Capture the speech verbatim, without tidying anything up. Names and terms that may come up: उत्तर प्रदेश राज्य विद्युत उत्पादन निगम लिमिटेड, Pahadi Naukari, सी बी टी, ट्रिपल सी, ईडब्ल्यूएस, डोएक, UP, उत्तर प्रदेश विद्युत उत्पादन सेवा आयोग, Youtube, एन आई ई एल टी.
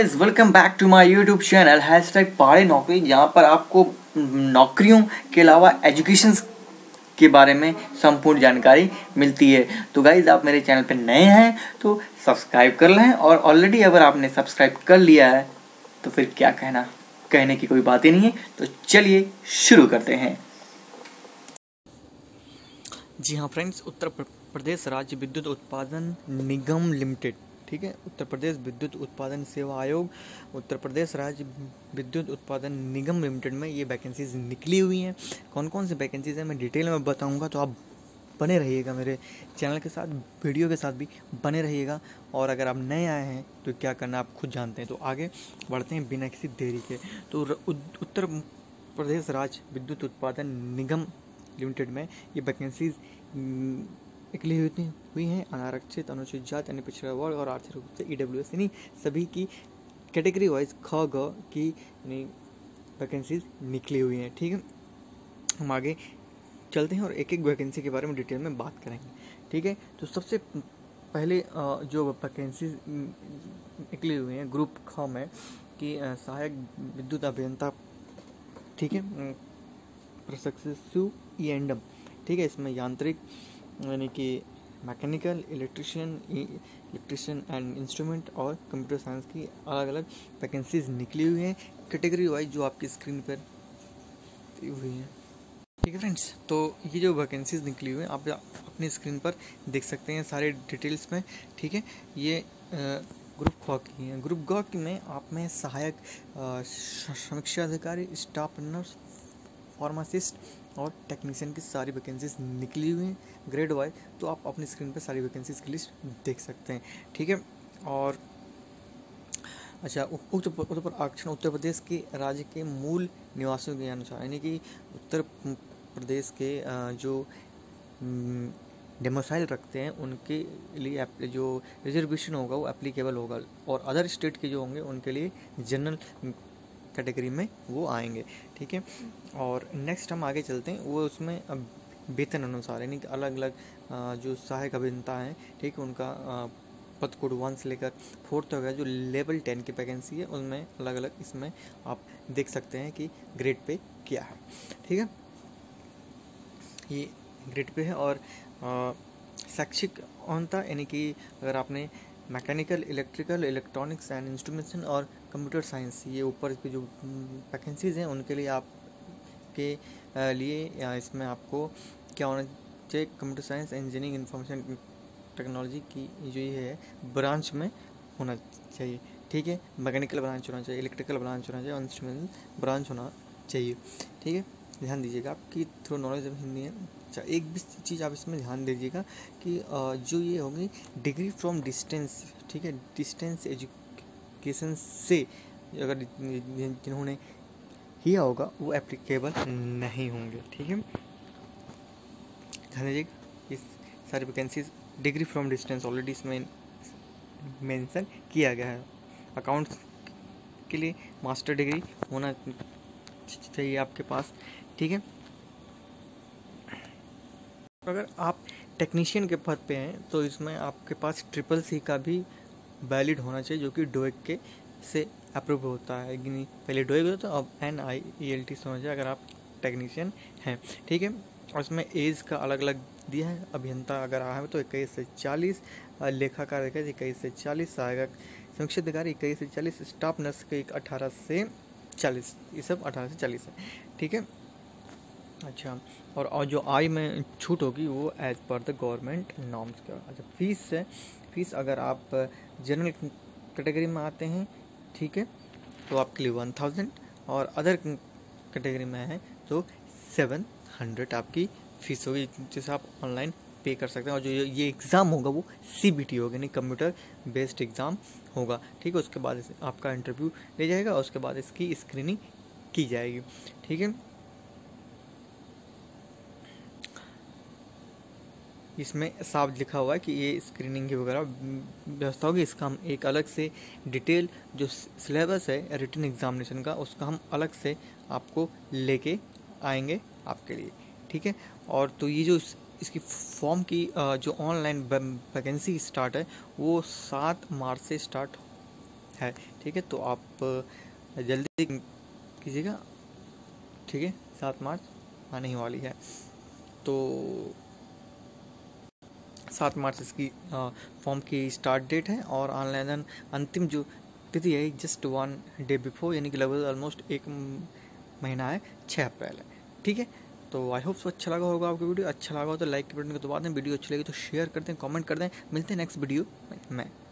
Welcome back to my YouTube channel hashtag Pahadi Naukri, जहाँ पर आपको नौकरियों के अलावा एजुकेशन के बारे में संपूर्ण जानकारी मिलती है। तो गाइज, आप मेरे चैनल पर नए हैं तो सब्सक्राइब कर लें, और ऑलरेडी अगर आपने सब्सक्राइब कर लिया है तो फिर क्या कहना, कहने की कोई बात ही नहीं है। तो चलिए शुरू करते हैं। जी हाँ फ्रेंड्स, उत्तर प्रदेश राज्य विद्युत उत्पादन निगम लिमिटेड, ठीक है, उत्तर प्रदेश विद्युत उत्पादन सेवा आयोग, उत्तर प्रदेश राज्य विद्युत उत्पादन निगम लिमिटेड में ये वैकेंसीज निकली हुई हैं। कौन कौन सी वैकेंसीज हैं मैं डिटेल में बताऊंगा, तो आप बने रहिएगा मेरे चैनल के साथ, वीडियो के साथ भी बने रहिएगा। और अगर आप नए आए हैं तो क्या करना आप खुद जानते हैं। तो आगे बढ़ते हैं बिना किसी देरी के। तो उत्तर प्रदेश राज्य विद्युत उत्पादन निगम लिमिटेड में ये वैकेंसीज निकली हुई हुई हैं। अनारक्षित, अनुसूचित जाति, अन्य पिछड़ा वर्ग और आर्थिक रूप से ईडब्ल्यूएस, यानी सभी की कैटेगरी वाइज ख ग की यानी वैकेंसीज निकली हुई हैं। ठीक है, हम आगे चलते हैं और एक एक वैकेंसी के बारे में डिटेल में बात करेंगे। ठीक है, तो सबसे पहले जो वैकेंसीज निकली हुई हैं ग्रुप ख में, कि सहायक विद्युत अभियंता, ठीक है, प्रशिक्षु ई एंड एम, ठीक है, इसमें यांत्रिक यानी कि mechanical, electrician electrician and instrument और कंप्यूटर साइंस की अलग अलग वैकेंसीज निकली हुई हैं कैटेगरी वाइज, जो आपकी स्क्रीन पर हुई हैं। ठीक है फ्रेंड्स, तो ये जो वैकेंसीज निकली हुई हैं आप अपनी स्क्रीन पर देख सकते हैं सारे डिटेल्स में। ठीक है, ये ग्रुप ख की हैं। ग्रुप ग में आप में सहायक समीक्षा अधिकारी, स्टाफ नर्स, फार्मासिस्ट और टेक्नीशियन की सारी वैकेंसीज निकली हुई हैं ग्रेड वाइज, तो आप अपनी स्क्रीन पर सारी वैकेंसीज की लिस्ट देख सकते हैं। ठीक है, और अच्छा, उक्त पर आरक्षण उत्तर प्रदेश के राज्य के मूल निवासियों के अनुसार, यानी कि उत्तर प्रदेश के जो डेमोसाइल रखते हैं उनके लिए जो रिजर्वेशन होगा वो एप्लीकेबल होगा, और अदर स्टेट के जो होंगे उनके लिए जनरल कैटेगरी में वो आएंगे। ठीक है, और नेक्स्ट हम आगे चलते हैं, वो उसमें वेतन अनुसार, यानी कि अलग अलग जो सहायक अभियंता हैं, ठीक है, उनका पद कोड वन से लेकर फोर्थ हो गया, जो लेवल टेन की वैकेंसी है उनमें अलग अलग इसमें आप देख सकते हैं कि ग्रेड पे क्या है। ठीक है, ये ग्रेड पे है। और शैक्षिक अभियंता, यानी कि अगर आपने mechanical, electrical, electronics and instrumentation और कंप्यूटर साइंस, ये ऊपर की जो वैकेंसीज हैं उनके लिए आप के लिए इसमें आपको क्या होना चाहिए, computer science, engineering, information technology की जो ये है ब्रांच में होना चाहिए। ठीक है, मैकेनिकल ब्रांच होना चाहिए, इलेक्ट्रिकल ब्रांच होना चाहिए और इंस्ट्रूमेंट ब्रांच होना चाहिए। ठीक है, ध्यान दीजिएगा आपकी थोड़ा नॉलेज अब हिंदी है। अच्छा, एक भी चीज़ आप इसमें ध्यान दीजिएगा कि जो ये होगी डिग्री फ्रॉम डिस्टेंस, ठीक है, डिस्टेंस एजुकेशन से अगर जिन्होंने किया होगा वो एप्लीकेबल नहीं होंगे। ठीक है, ध्यान दीजिएगा, इस सारी vacancies degree from distance already इसमें मेंशन किया गया है। अकाउंट्स के लिए मास्टर डिग्री होना चाहिए आपके पास। ठीक है, अगर आप टेक्नीशियन के पद पे हैं तो इसमें आपके पास ट्रिपल सी का भी वैलिड होना चाहिए, जो कि डोएक के से अप्रूव होता है। पहले डोएक होता है, अब एन आई ई एल टी समझिए अगर आप टेक्नीशियन हैं। ठीक है, और इसमें एज का अलग अलग दिया है। अभियंता अगर आए तो इक्कीस से चालीस, लेखाकार इक्कीस से चालीस, सहायक समीक्षा अधिकारी इक्कीस से चालीस, स्टाफ नर्स के अठारह से चालीस, ये सब अठारह से चालीस है। ठीक है, अच्छा, और, और जो आई में छूट होगी वो as per the government norms का। अच्छा, फीस है, फीस अगर आप जनरल कैटेगरी में आते हैं, ठीक है, तो आपके लिए वन थाउजेंड, और अदर कैटेगरी में हैं तो सेवन हंड्रेड आपकी फ़ीस होगी, जिसे आप ऑनलाइन पे कर सकते हैं। और जो ये एग्ज़ाम होगा वो सी बी टी होगा, यानी कंप्यूटर बेस्ड एग्ज़ाम होगा। ठीक है, उसके बाद आपका इंटरव्यू ले जाएगा और उसके बाद इसकी स्क्रीनिंग की जाएगी। ठीक है, इसमें साफ लिखा हुआ है कि ये स्क्रीनिंग की वगैरह व्यवस्था होगी। इसका हम एक अलग से डिटेल जो सिलेबस है रिटन एग्जामिनेशन का, उसका हम अलग से आपको लेके आएंगे आपके लिए। ठीक है, और तो ये जो इसकी फॉर्म की जो ऑनलाइन वैकेंसी स्टार्ट है वो सात मार्च से स्टार्ट है। ठीक है, तो आप जल्दी कीजिएगा। ठीक है, सात मार्च आने ही वाली है, तो सात मार्च इसकी फॉर्म की स्टार्ट डेट है और ऑनलाइन अंतिम जो तिथि है जस्ट वन डे बिफोर, यानी कि लगभग ऑलमोस्ट एक महीना है, छः अप्रैल है। ठीक है, तो आई होप सो अच्छा लगा होगा आपको वीडियो। अच्छा लगा हो तो लाइक के बटन को दबा दें, वीडियो अच्छी लगी तो शेयर कर दें, कमेंट कर दें। मिलते हैं नेक्स्ट वीडियो में।